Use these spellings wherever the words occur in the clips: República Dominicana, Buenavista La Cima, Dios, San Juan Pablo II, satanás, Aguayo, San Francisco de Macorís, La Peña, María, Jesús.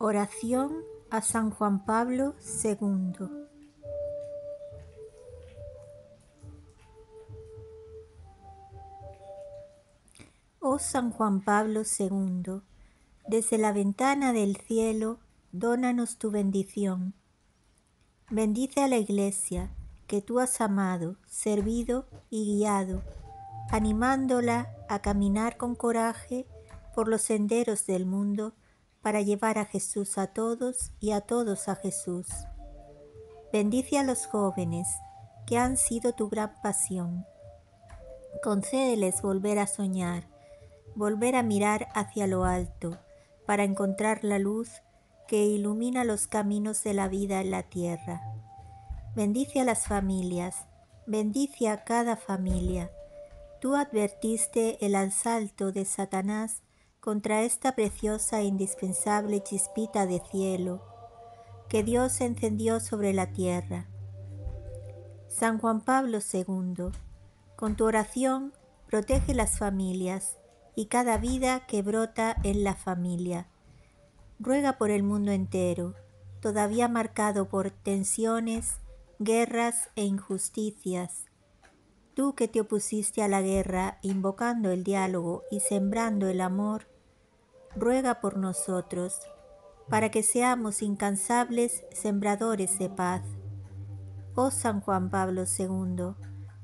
Oración a San Juan Pablo II. Oh San Juan Pablo II, desde la ventana del cielo, dónanos tu bendición. Bendice a la Iglesia que tú has amado, servido y guiado, animándola a caminar con coraje por los senderos del mundo para llevar a Jesús a todos y a todos a Jesús. Bendice a los jóvenes que han sido tu gran pasión. Concédeles volver a soñar, volver a mirar hacia lo alto para encontrar la luz que ilumina los caminos de la vida en la tierra. Bendice a las familias, bendice a cada familia. Tú advertiste el asalto de Satanás contra esta preciosa e indispensable chispita de cielo que Dios encendió sobre la tierra. San Juan Pablo II, con tu oración protege las familias y cada vida que brota en la familia. Ruega por el mundo entero, todavía marcado por tensiones, guerras e injusticias. Tú que te opusiste a la guerra, invocando el diálogo y sembrando el amor, ruega por nosotros, para que seamos incansables sembradores de paz. Oh San Juan Pablo II,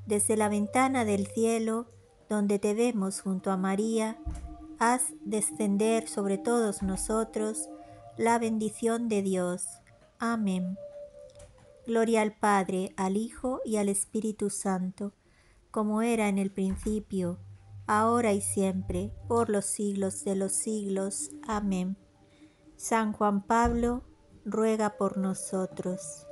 desde la ventana del cielo, donde te vemos junto a María, haz descender sobre todos nosotros la bendición de Dios. Amén. Gloria al Padre, al Hijo y al Espíritu Santo, como era en el principio, ahora y siempre, por los siglos de los siglos. Amén. San Juan Pablo, ruega por nosotros.